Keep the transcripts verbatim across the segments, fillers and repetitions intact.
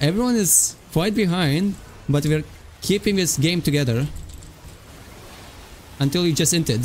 Everyone is quite behind, but we're keeping this game together. Until we just inted.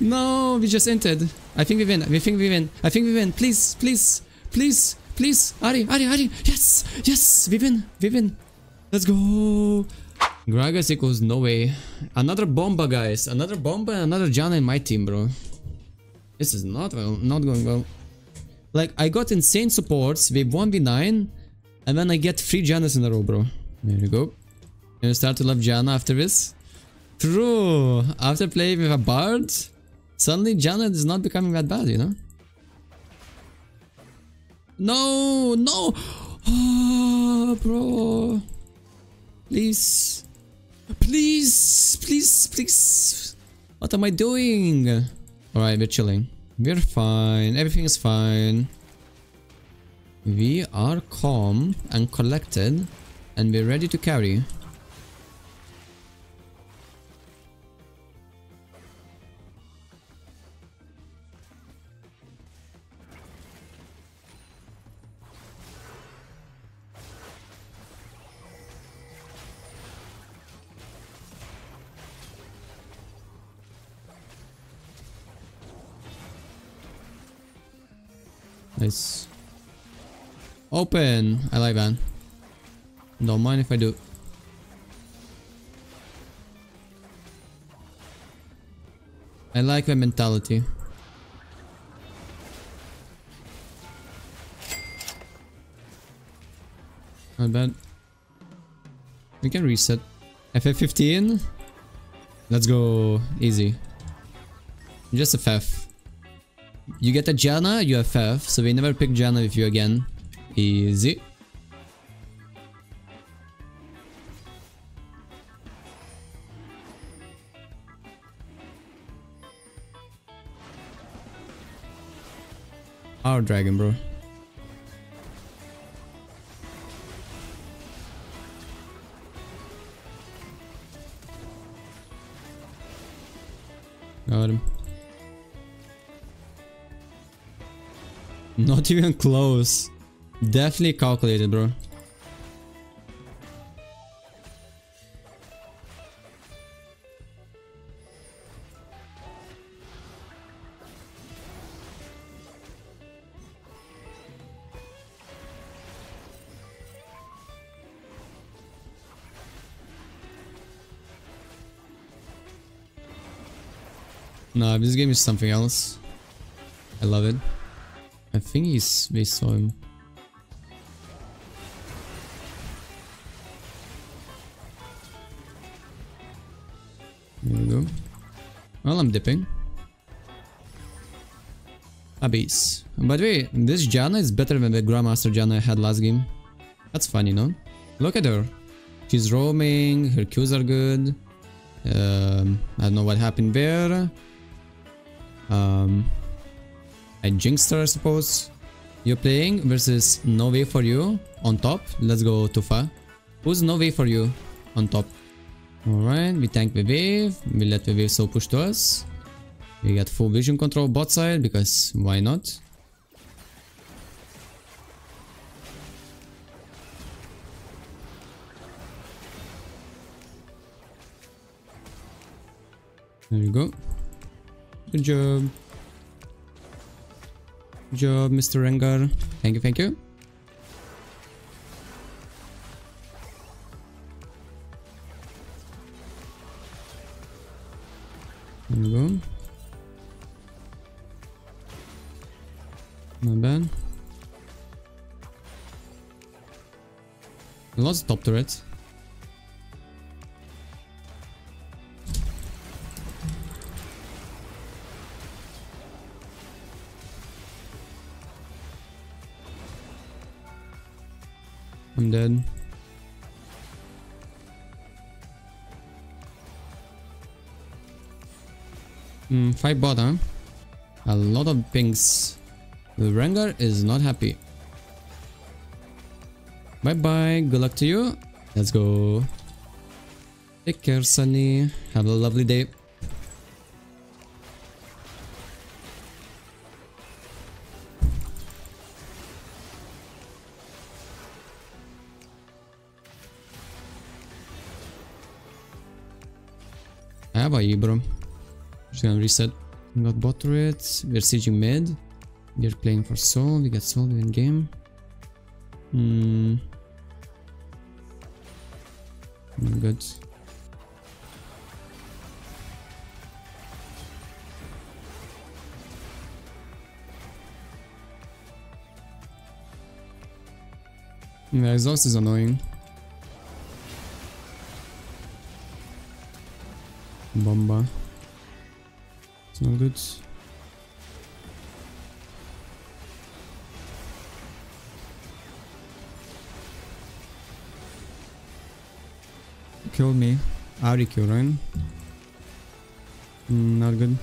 No, we just inted. I think we win. We think we win. I think we win. Please, please, please, please. Ari, Ari, Ari. Yes, yes. We win. We win. Let's go. Gragas equals no way. Another bomba, guys. Another bomba and another Janna in my team, bro. This is not well. Not going well. Like, I got insane supports with one v nine, and then I get three Jannas in a row, bro. There you go. Gonna start to love Janna after this. True. After playing with a Bard, suddenly Janna is not becoming that bad, you know? No, no! Oh, bro. Please. Please, please, please. What am I doing? Alright, we're chilling. We're fine. Everything is fine. We are calm and collected, and we're ready to carry. Nice. Open! I like that. Don't mind if I do. I like that mentality. Not bad. We can reset. F F fifteen? Let's go. Easy. Just a F F. You get a Janna, you have F F, so we never pick Janna with you again. Easy. Our dragon, bro. Got him. Not even close. Definitely calculated, bro. Nah, this game is something else. I love it. I think he's, they saw him. There we go. Well, I'm dipping. Abyss. By the way, this Janna is better than the Grandmaster Janna I had last game. That's funny, no? Look at her. She's roaming, her Qs are good. Um, I don't know what happened there. Um... And Jinxster, I suppose. You're playing versus no way for you on top. Let's go, Tufa. Who's no way for you on top? Alright, we tank the wave. We let the wave so push to us. We got full vision control bot side because why not? There you go. Good job. Good job, Mister Rengar. Thank you, thank you. There we go. Not bad. We lost the top turret. I'm dead. Hmm, five bot, huh? A lot of pings. The Rengar is not happy. Bye bye, good luck to you. Let's go. Take care, Sunny. Have a lovely day. I have I E, bro. Just gonna reset. Got bot turret. We're sieging mid. We're playing for soul. We got soul in game. Hmm. Good. Yeah, exhaust is annoying. Bomba. It's not good. Killed me. Ari killed, right? Mm, not good.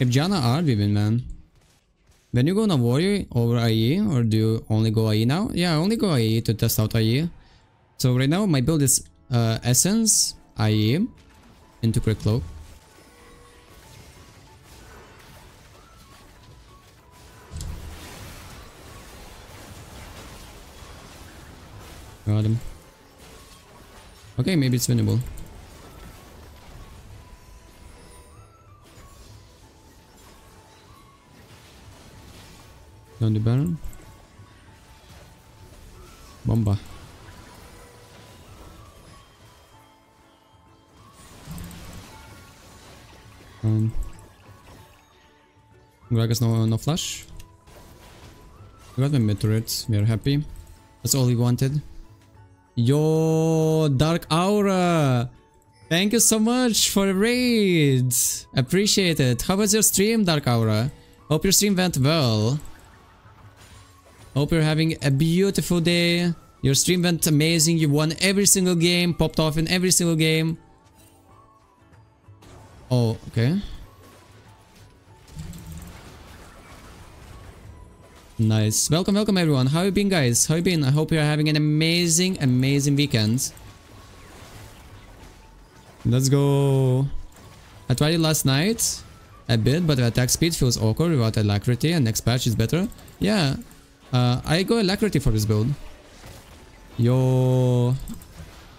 If Janna are women, man. When you go on a warrior over I E, or do you only go I E now? Yeah, I only go I E to test out I E. So right now my build is uh, Essence, I E, into Quick Cloak. Got him. Okay, maybe it's winnable. Down the Baron. Bomba. Um, Gragas no, no flash. We got the mid turret, we are happy. That's all we wanted. Yo, Dark Aura! Thank you so much for the raid! Appreciate it! How was your stream, Dark Aura? Hope your stream went well. Hope you're having a beautiful day. Your stream went amazing, you won every single game, popped off in every single game. Oh, okay. Nice. Welcome, welcome everyone. How you been, guys? How you been? I hope you're having an amazing, amazing weekend. Let's go. I tried it last night a bit, but the attack speed feels awkward without alacrity, and next patch is better. Yeah. Uh, I go alacrity for this build. Yo.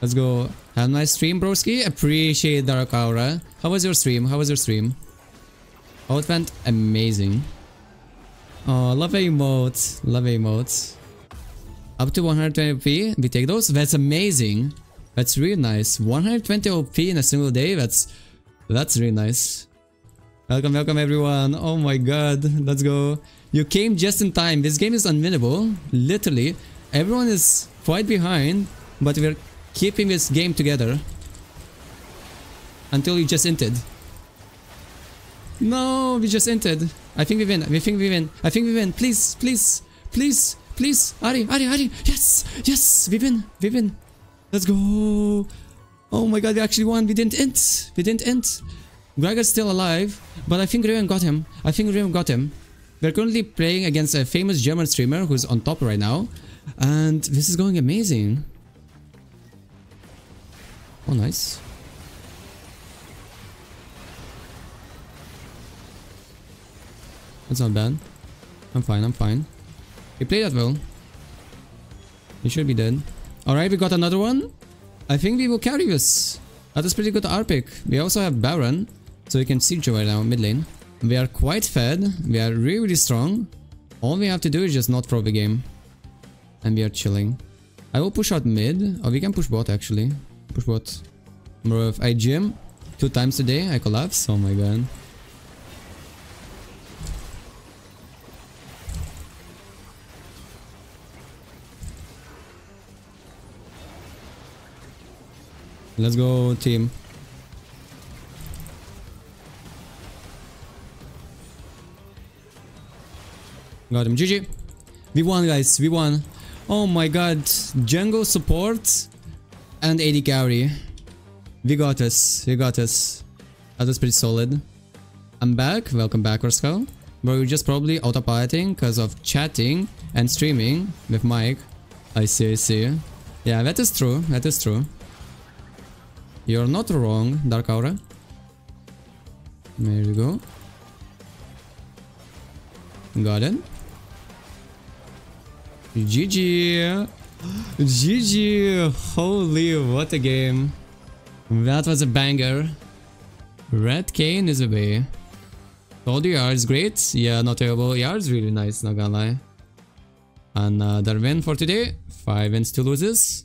Let's go. Have a nice stream, broski. Appreciate Dark Aura. How was your stream? How was your stream? Oh, it went amazing. Oh, love emotes. Love emotes. Up to one hundred twenty O P. We take those. That's amazing. That's really nice. one hundred twenty O P in a single day. That's that's really nice. Welcome, welcome everyone. Oh my god. Let's go. You came just in time. This game is unwinnable. Literally. Everyone is quite behind, but we're keeping this game together until you just inted. No, we just inted. I think we win. We think we win. I think we win. Please, please, please, please. Ari, Ari, Ari. Yes, yes. We win. We win. Let's go. Oh my god, we actually won. We didn't int. We didn't int. Gragas still alive, but I think Raven got him. I think Raven got him. We're currently playing against a famous German streamer who's on top right now, and this is going amazing. Oh, nice. That's not bad. I'm fine, I'm fine. We played that well. We should be dead. Alright, we got another one. I think we will carry this. That is pretty good R pick. We also have Baron, so we can siege right now, mid lane. We are quite fed. We are really, really strong. All we have to do is just not throw the game. And we are chilling. I will push out mid. Or we can push bot, actually. Push bot. Bro, if I gym two times a day, I collapse. Oh my god. Let's go, team. Got him. G G. We won, guys. We won. Oh my god. Jungle support. And A D carry. We got us. We got us. That was pretty solid. I'm back. Welcome back, Rascal. Bro, you're just probably autopiloting because of chatting and streaming with Mike. I see, I see. Yeah, that is true. That is true. You're not wrong, Dark Aura. There you go. Got it. G G. G G, holy, what a game. That was a banger. Red Kane is a bae. Told you Yar's great. Yeah, not terrible. Yar's really nice, not gonna lie. And uh, Darwin for today. Five wins, two loses.